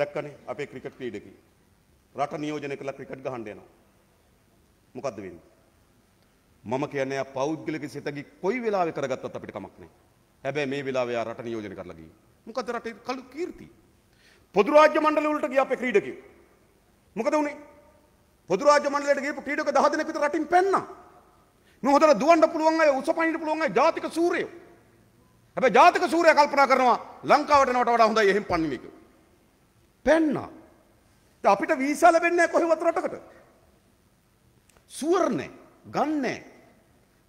දැක්කනේ අපේ ක්‍රිකට් ක්‍රීඩකී රට නියෝජනය කළ ක්‍රිකට් ගහන්න යනවා. මොකද්ද වෙන්නේ? මම කියන්නේ ආ පෞද්ගලික සිතකි කොයි වෙලාවෙ කරගත්තත් අපිට කමක් නැහැ. හැබැයි මේ වෙලාවේ ආ රට නියෝජනය කරලා ගියේ. මොකද රටේ කළු කීර්ති. පොදු රාජ්‍ය මණ්ඩල වලට ගිය අපේ ක්‍රීඩකයෝ. මොකද උනේ? පොදු රාජ්‍ය මණ්ඩලයට ගියපු ක්‍රීඩක 10 දෙනෙක් විතර රටින් පැන්නා. මේ හොඳට දුවන්න පුළුවන් අය, උසපනින්න පුළුවන් අය ජාතික සූර්යයෝ. හැබැයි ජාතික සූර්යයා කල්පනා කරනවා ලංකාවට එනවට වඩා හොඳයි එහෙන් පන්නේ කියලා. පැන්නා. ඉතින් අපිට වීසා ලැබෙන්නේ නැහැ කොහෙවත් රටකට. සුවර් නැහැ, ගන්න නැහැ.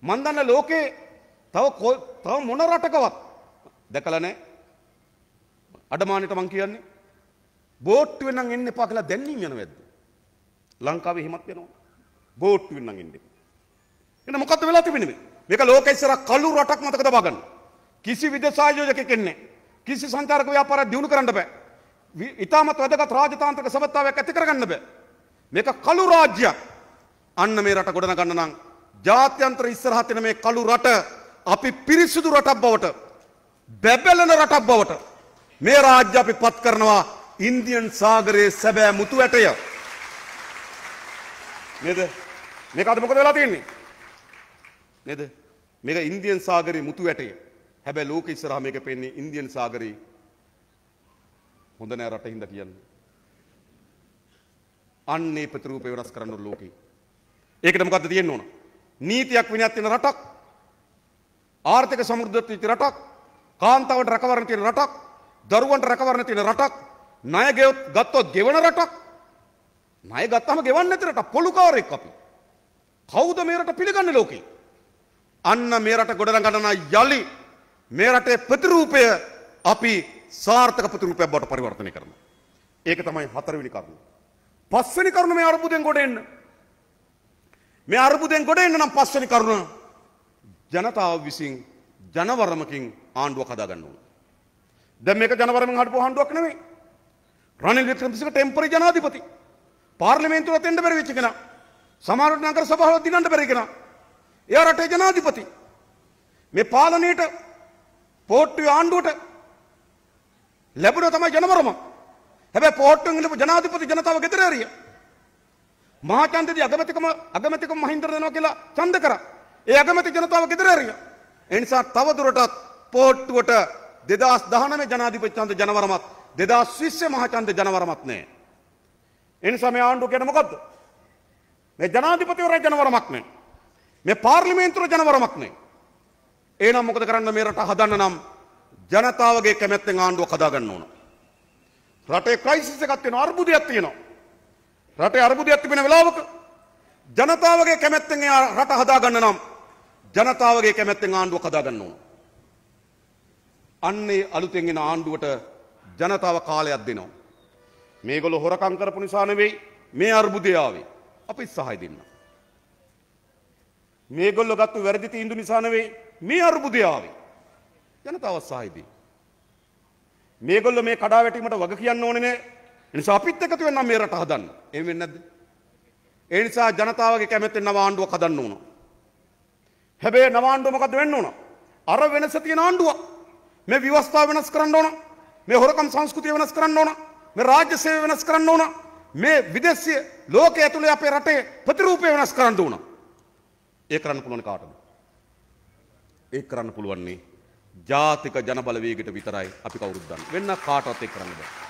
මන් දන්න ලෝකේ තව මොන රටකවත් දැකලා නැහැ. අඩමාණිට මං කියන්නේ බෝට්ටුවෙන් නම් එන්න එපා කියලා දැන්නීම යනවද? ලංකාවේ එහෙමත් වෙනවා. බෝට්ටුවෙන් නම් එන්න එපා. එන්න මොකද්ද වෙලා තිබෙන්නේ මේ? මේක ලෝකෙ ඉස්සර කළු රටක් මතක තබා ගන්න. කිසි විදේශ ආයෝජකයෙක් ඉන්නේ නැහැ. කිසි සංචාරක ව්‍යාපාරයක් දියුණු කරන්න බෑ. ඉතාමත් වැදගත් රාජතාන්ත්‍රික සබත්තාවයක් ඇති කරගන්න බෑ. මේක කළු රාජ්‍යයක්. අන්න මේ රට ගොඩනගන්න නම් ජාත්‍යන්තර ඉස්සරහට එන මේ කළු රට අපි පිරිසිදු රටක් බවට, බැබලන රටක් බවට මේ රාජ්‍ය අපි පත් කරනවා. ඉන්දියන් සාගරයේ සැබෑ මුතු ඇටය නේද? මේක අද මොකද වෙලා තියෙන්නේ නේද? මේක ඉන්දියන් සාගරයේ මුතු ඇටය. හැබැයි ලෝක ඉස්සරහා මේක පෙන්නේ ඉන්දියන් සාගරයේ හොඳ නෑ රට හින්දා කියන්නේ. අන්නේ ප්‍රතිරූපේ වෙනස් කරන්න ලෝකේ. ඒකට මොකද්ද තියෙන්න ඕන? නීතියක් විනයක් තියෙන රටක්, ආර්ථික සමෘද්ධියක් තියෙන රටක්, කාන්තාවට රැකවරණ තියෙන රටක්, දරුවන්ට රැකවරණ තියෙන රටක්, ණය ගත්තොත් ගෙවන රටක්, ණය ගත්තාම ගෙවන්නේ නැති රටක්, පොලුකාරයෙක් අපි. කවුද මේ රට පිළිගන්නේ ලෝකේ? අන්න මේ රට ගොඩනගන යලි මේ රටේ ප්‍රතිරූපය අපි සාර්ථක ප්‍රතිරූපයක් බවට පරිවර්තනය කරනවා. ඒක තමයි හතරවෙනි කරුණ. පස්වෙනි කරුණ මේ අර්බුදෙන් ගොඩ එන්න. මේ අර්බුදෙන් ගොඩ එන්න නම් පස්වෙනි කරුණ ජනතාව විසින් ජනවරමකින් ආණ්ඩුවක් හදා ගන්න ඕන. දැන් මේක ජනවරමෙන් හදපු ආණ්ඩුවක් නෙමෙයි. රනිල් වික්‍රමසිංහ ටෙම්පරරි ජනාධිපති. පාර්ලිමේන්තුවට එන්න බැරි වෙච්ච කෙනා. සමහර නගර සභාවල දිනන්න බැරි කෙනා. එයා රටේ ජනාධිපති. මේ පාලනයට පොට්ටු ආණ්ඩුවට ලැබුණා තමයි ජනවරම. හැබැයි පොට්ටුවෙන් ඉඳපු ජනාධිපති ජනතාව ගෙදර ඇරියා. මහා ඡන්දේදී අගමැතිකම මහින්දර දෙනවා කියලා ඡන්ද කරා. ඒ අගමැති ජනතාව ගෙදර ඇරියා. ඒ නිසා තවදුරටත් පොට්ටුවට 2019 ජනාධිපති ඡන්ද ජනවරමත් 2020 මහා ඡන්ද ජනවරමත් නෑ. ඒ නිසා මේ ආණ්ඩුව කියන්නේ මොකද්ද? මේ ජනාධිපතිවරයා ජනවරමක් නෑ. මේ පාර්ලිමේන්තුව ජනවරමක් නෑ. එහෙනම් මොකද කරන්න මේ රට හදන්න නම් ජනතාවගේ කැමැත්තෙන් ආණ්ඩුවක් හදා ගන්න ඕන. රටේ ක්‍රයිසිස් එකක් තියෙනවා, අර්බුදයක් තියෙනවා. රටේ අර්බුදයක් තිබෙන වෙලාවක ජනතාවගේ කැමැත්තෙන් රට හදා ගන්න නම් ජනතාවගේ කැමැත්තෙන් ආණ්ඩුවක් හදා ගන්න ඕන. අන්නේ අලුතෙන් එන ආණ්ඩුවට ජනතාව කාලයක් දෙනවා. මේගොල්ලෝ හොරකම් කරපු නිසා නෙවෙයි මේ අර්බුදය ආවේ. අපි උත්සාහය දෙන්න. මේගොල්ලෝ ගත්ත වැරදි තීන්දුව නිසා නෙවෙයි මේ අර්බුදය ආවේ. ජනතාව සායිදී මේගොල්ලෝ මේ කඩාවැටීමට වග කියන්න ඕනේ නේ. ඒ නිසා අපිත් එකතු වෙන්න මේ රට හදන්න. එහෙම වෙන්නේ නැද්ද? ඒ නිසා ජනතාවගේ කැමැත්තෙන් නව ආණ්ඩුවක් හදන්න ඕන. හැබැයි නව ආණ්ඩුව මොකද වෙන්න ඕන? අර වෙනස තියෙන ආණ්ඩුවක්. මේ ව්‍යවස්ථාව වෙනස් කරන්න ඕන. මේ හොරකම් සංස්කෘතිය වෙනස් කරන්න ඕන. මේ රාජ්‍ය සේවය වෙනස් කරන්න ඕන. මේ විදේශීය ලෝකයේ ඇතුළේ අපේ රටේ ප්‍රතිරූපය වෙනස් කරන්න ඕන. ඒ කරන්න පුළුවන් කාටද? ඒ කරන්න පුළුවන් නේ ජාතික ජනබලවේගයට විතරයි. අපි කවුරුත් දන්න වෙන්න කාටවත් එක් කරන්න බෑ.